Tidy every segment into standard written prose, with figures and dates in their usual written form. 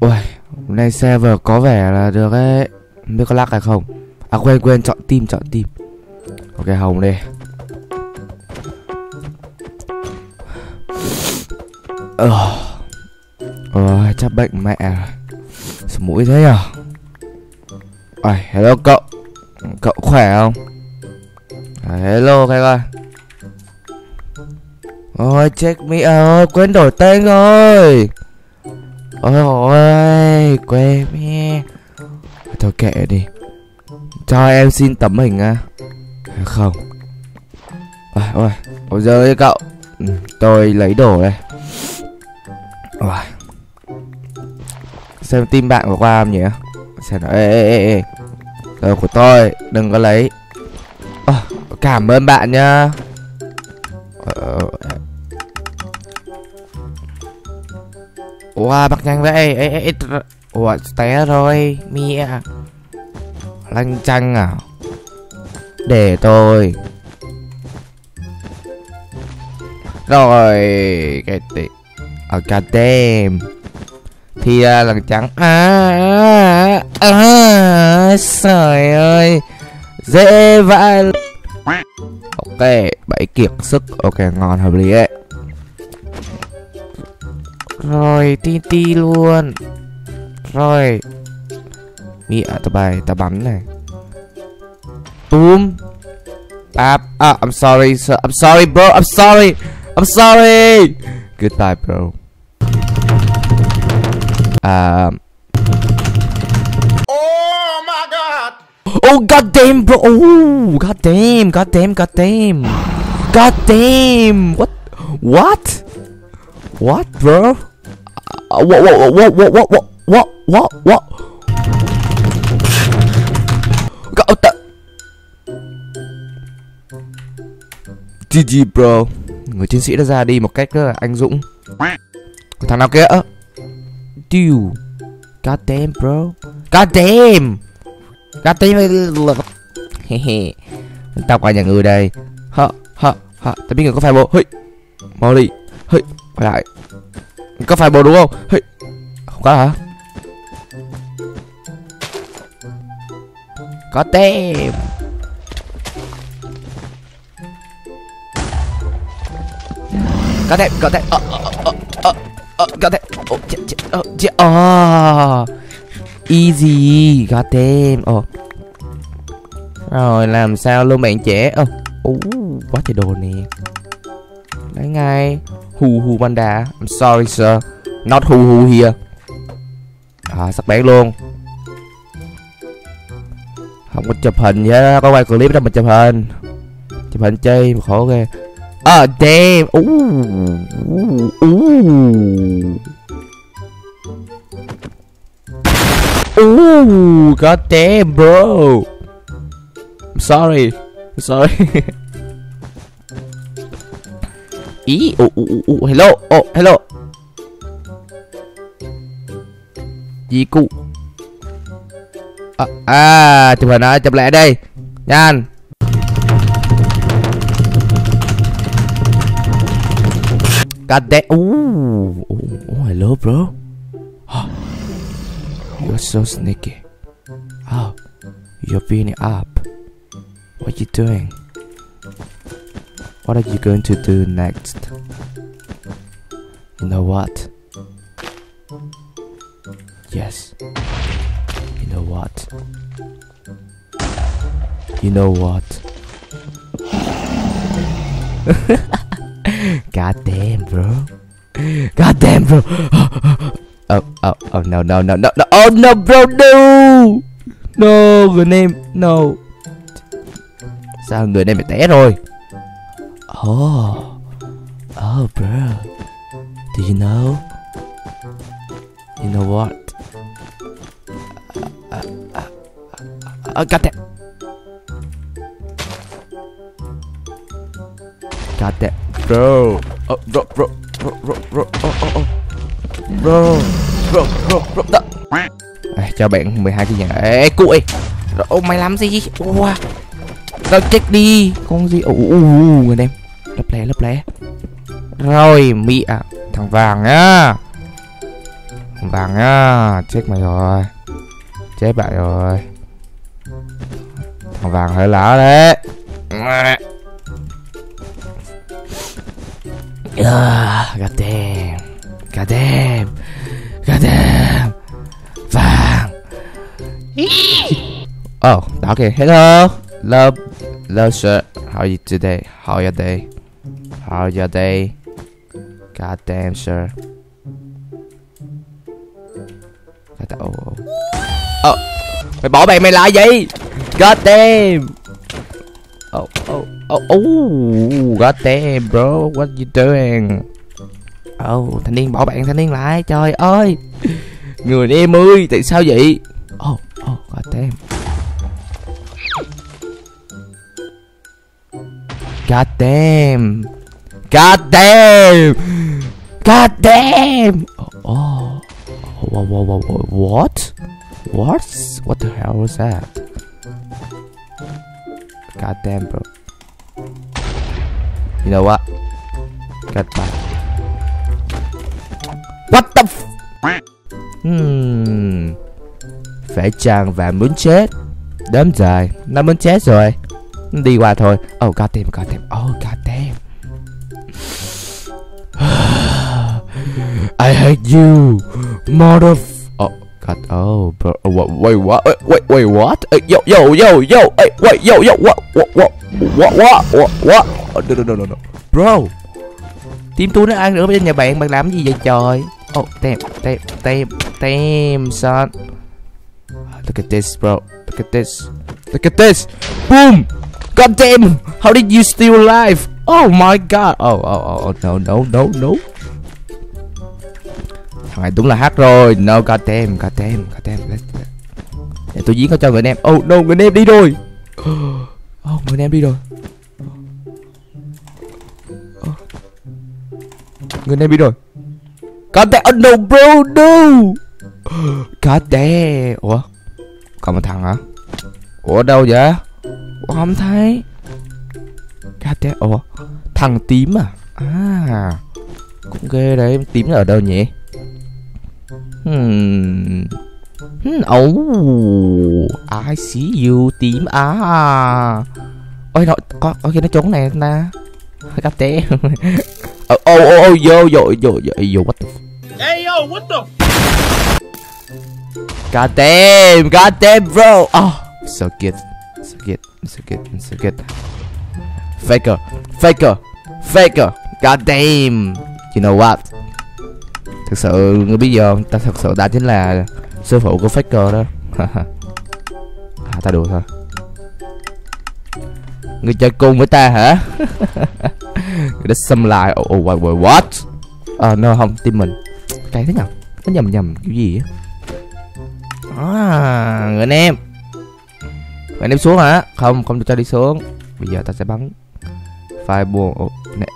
Ôi, hôm nay server có vẻ là được ấy. Không biết có lag hay không. À quên, chọn team. Ok, Hồng đây. Chắc bệnh mẹ rồi. Sổ mũi thế à? Ôi, hello cậu. Cậu khỏe không? Hello các bạn. Ôi check me ơi, quên đổi tên rồi. Ôi quên me. Thôi kệ đi. Cho em xin tấm hình á. Không. Ôi giời ơi cậu. Tôi lấy đồ đây. Xem tim bạn của qua không nhỉ? Xem nó. Ê. Đồ của tôi đừng có lấy. Cảm ơn bạn nhá. Wow, bắt nhanh vậy. Ủa, té rồi. Mẹ. Lanh chanh à? Để tôi. Rồi. Cái tị. Ở cà tem. Thì lằng trắng. Trời ơi. Dễ vãi. Ok, 7 kiệt sức. Ok, ngon, hợp lý ấy. Rồi, TNT luôn. Rồi. Mẹ, tao bắn này. Boom. Bap. I'm sorry, sir. I'm sorry, bro. I'm sorry. Goodbye, bro. Oh goddamn bro! Oh goddamn! What bro? What? GG bro, người chiến sĩ đã ra đi một cách rất là anh dũng. Thằng nào kia? Dude, goddamn bro, goddamn. Gắt tí mới lượt. Tao qua nhà người đây. Hả. Tao biết người có phải bộ. Hây. Mau đi. Hây. Quay lại. Có phải bộ đúng không? Hây. Không có hả? Có tem. Có tem. Có tem. Easy, goddamn. Rồi làm sao luôn bạn trẻ. Quá trời đồ nè. Lấy ngay. Hù panda. I'm sorry sir. Not hù here. Sắc bén luôn. Không có chụp hình nhá. Có quay clip đó mà chụp hình. Chụp hình chơi mà khổ ghê. Damn. Ooh, goddamn, bro. I'm sorry. Ý, hello. Gì cụ? Chụp hình ơi, chụp lại đây. Nhanh. Goddamn. Oh, hello, bro. You're so sneaky. Oh, you're beating up. What are you doing? What are you going to do next? You know what? Yes. You know what? God damn bro. Oh no. Oh no bro, no. No, người name, no. Sao người name bị té rồi? Oh bro. Do you know? You know what? Got that bro. Oh bro. Bro. Cho bạn 12 cái nhà. Ê cụi. Mày làm gì? Tao chết đi. Con gì? Người em. Lấp lé. Rồi mị à. Thằng vàng á. Vàng á, chết mày rồi. Chết bạn rồi. Thằng vàng hơi lỡ đấy. God damn. God damn. God damn. Vàng. Oh, okay. Hello. Love. Love sir. How are you today? How are your day? How are your day? God damn sir. Oh. Mày bỏ bạn mày lại vậy? God damn. Oh, oh, oh, oh. God damn bro, what you doing? Oh, thanh niên bỏ bạn thanh niên lại, trời ơi. Người em ơi, tại sao vậy? Oh, oh, god damn. God damn. God damn. God damn. Oh, oh. What? What? What the hell was that? God damn bro. You know what? Goodbye. What the f... Phải chàng và muốn chết. Đếm rồi, nó muốn chết rồi. Đi qua thôi. Oh god damn, god damn. Oh god damn. I hate you, mother. Oh god. Oh bro. Wait, what? Wait, what? Yo. Wait, yo. What? No. Bro. Team tôi nó ăn nữa bên nhà bạn làm gì vậy trời? Oh damn, son. Look at this, bro. Look at this. Boom. God damn. How did you still alive? Oh my god. Oh. No. Thằng này đúng là hát rồi. No, god damn. Để tôi giết nó cho người em. Oh no, người em đi rồi. Oh, người em đi rồi. Oh. Người em đi rồi. God damn. Oh no bro, no. God damn. Ủa? Còn một thằng hả? Ủa đâu vậy? Ủa không thấy. God damn. Ủa? Thằng tím à? À. Cũng ghê đấy, tím ở đâu nhỉ? Oh, I see you tím á. Ôi nó có khi nó trốn này ta. Cắt té. Oh, yo, what the f. Hey yo, what the. God damn bro. Oh, so good. Faker. God damn. You know what? Thực sự bây giờ ta thật sự đã chính là sư phụ của Faker đó. À, ta đùa thôi. Người chơi cùng với ta hả? Người đã xâm lại. Oh, wait, what? No không, team mình. Cái thế nào? Nó nhầm kiểu gì á? À, người anh em. Người anh em xuống hả? Không được cho đi xuống. Bây giờ ta sẽ bắn fireball. Oh, nè.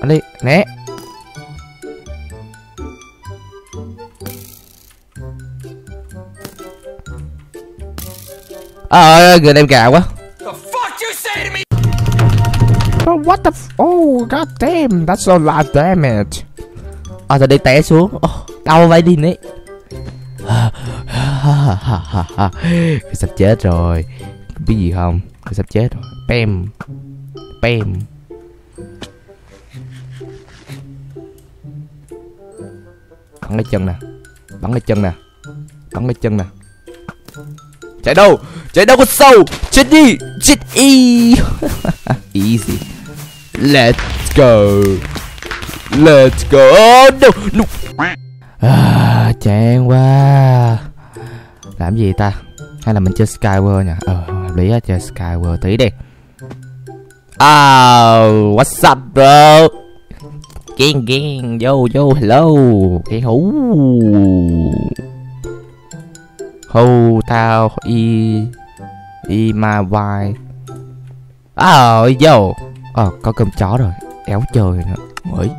Anh đi, nè. Ơi, người em gà quá. Oh, what the f. Oh god damn, that's a lot damage. À tao đi té xuống. Oh, đâu vậy đi nè. Cái sắp chết rồi. Biết gì không? Cái sắp chết rồi. Bam. Bắn cái chân nè. Chạy đâu con sâu. Chết đi. Easy. Let's go. Oh, no. À, chán quá. Làm gì ta? Hay là mình chơi Skyward nhỉ? Hợp lý á, chơi Skyward tí đi. Oh, what's up bro? Gang. Yo, hello. Cái hú. Hô tao y ma vai. Ôi vô. Có cơm chó rồi. Éo trời nữa. Mới.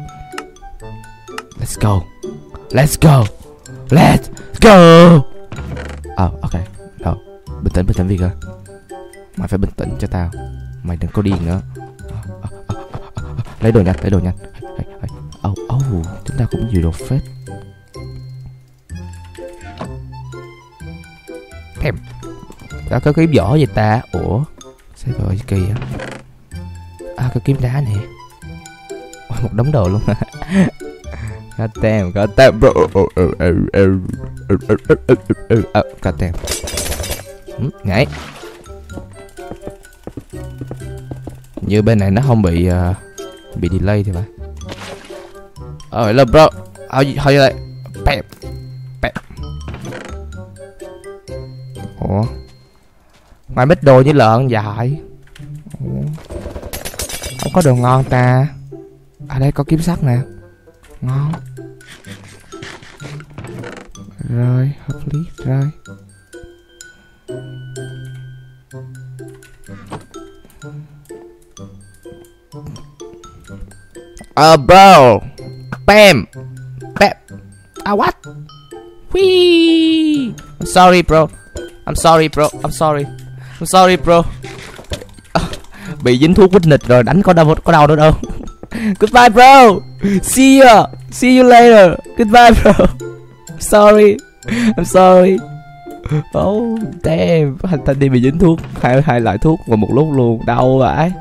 Let's go. Ok. Đâu. Bình tĩnh Vika. Mày phải bình tĩnh cho tao. Mày đừng có điên nữa. Lấy đồ nhanh. Chúng ta cũng nhiều đồ phết. thèm. Tao có kiếm vỏ gì ta? Ủa sao vậy kỳ á? À có kiếm đá nè. Ôi, một đống đồ luôn. Có tem bro. Có tem. Ngại. Như bên này nó không bị delay thì phải. Ôi là bro. Thôi lại. Pẹp. Pẹp. Ủa. Mày mít đồ với lợn dại. Không có đồ ngon ta. À đây có kiếm sắt nè. Ngon. Rồi, hợp lý rồi. Bro. Bam. Bam. What? Whee. I'm sorry bro. I'm sorry bro. I'm sorry. I'm sorry bro. Bị dính thuốc quýt nịch rồi, đánh có đau nữa đâu. Goodbye bro. See ya. See you later. Goodbye bro. I'm sorry. I'm sorry. Oh damn. Anh ta đi bị dính thuốc, hai loại thuốc vào một lúc luôn, đau vãi.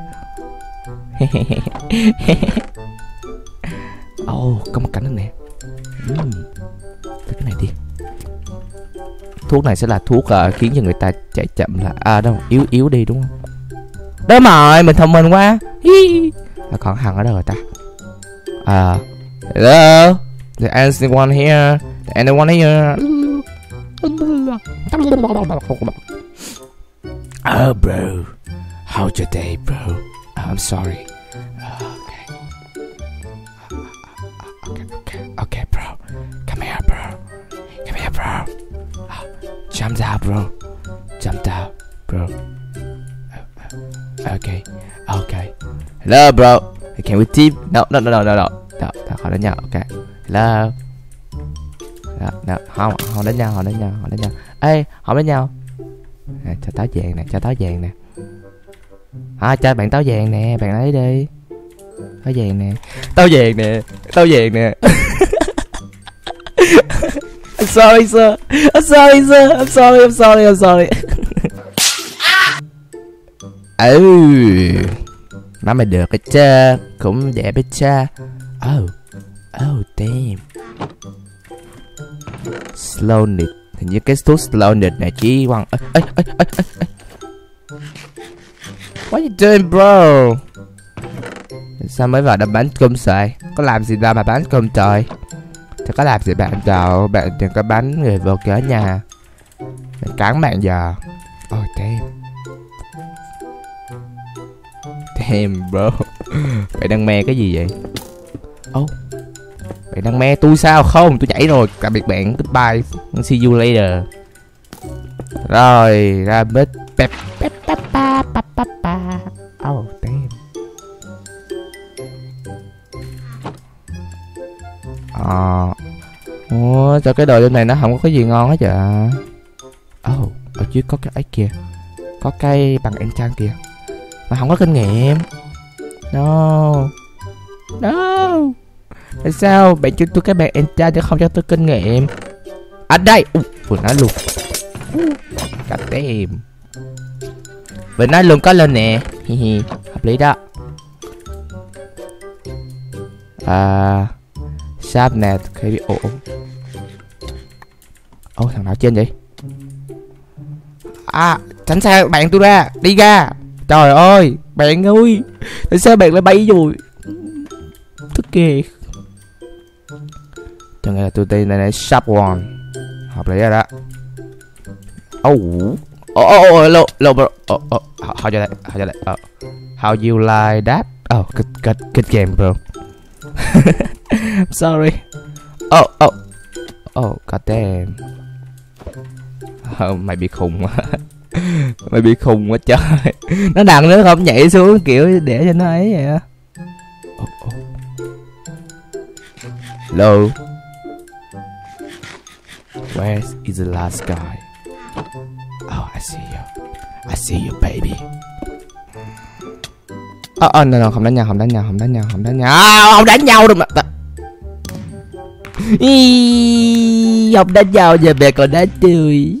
Oh, có một cảnh nữa nè. Cái này đi. Thuốc này sẽ là thuốc khiến cho người ta chạy chậm là đâu, yếu đi đúng không? Đúng rồi, mình thông minh quá. À, còn Hằng ở đâu rồi ta? Hello. There's anyone here? There's anyone here? Oh bro. How's your day bro? Oh, I'm sorry. Okay, bro. Come here, bro. Come here, bro. Jump down, bro. Jump down, bro. Okay, okay. Hello, bro. Can we team? No. Họ đánh nhau. Okay. Hello. No. Họ đánh nhau. Ê, họ đánh nhau. Nè, cho táo vàng nè, À, cho bạn táo vàng nè, bạn lấy đi. Tao vàng nè. I'm sorry sir. I'm sorry. Má mày được cái cha, cũng đẹp cái cha. Oh damn. Slow nit. Hình như cái thuốc slow nit này chỉ quăng. What you doing bro? Sao mới vào đâm bánh cơm xoài? Có làm gì đâu mà bán cơm trời. Chứ có làm gì bạn đâu. Bạn đừng có bánh người vô cớ nhà. Mình cắn bạn giờ. Oh damn bro. Bạn đang me cái gì vậy? Oh, bạn đang me tôi sao không? Tôi nhảy rồi. Tạm biệt bạn. Goodbye. See you later. Rồi ra bếp. Oh damn. Ủa sao cái đồ trong này nó không có gì ngon hết vậy? Ở dưới có cái ấy kìa. Có cây bằng enchant kìa. Mà không có kinh nghiệm. No. Tại sao bạn cho tôi cái bàn enchant chứ không cho tôi kinh nghiệm? À đây. Vừa nói luôn. Cắt tem. Vừa nói luôn có lên nè. Hihi. Hợp lý đó. Sáp nè, khỉ bị ổ. Ô thằng nào trên vậy? À, tránh xa bạn tôi ra, đi ra. Trời ơi, bạn ơi. Tại sao bạn lại bay rồi? Tức kìa. Chẳng lẽ là tôi tên này Sharp One. Hợp lý rồi đó. Hello bro. Họ cho đây. How you like that? Good game bro. I'm sorry. Oh god damn. Mày bị khùng quá. Mày bị khùng quá trời. Nó đằng nữa không nhảy xuống kiểu để cho nó ấy vậy. Hello. Where is the last guy? Oh, I see you. I see you baby. No, không đánh nhau. Không đánh nhau đâu mà. Không đánh nhau giờ mẹ còn đánh tôi.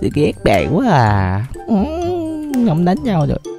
Tôi ghét bạn quá à. Không đánh nhau được.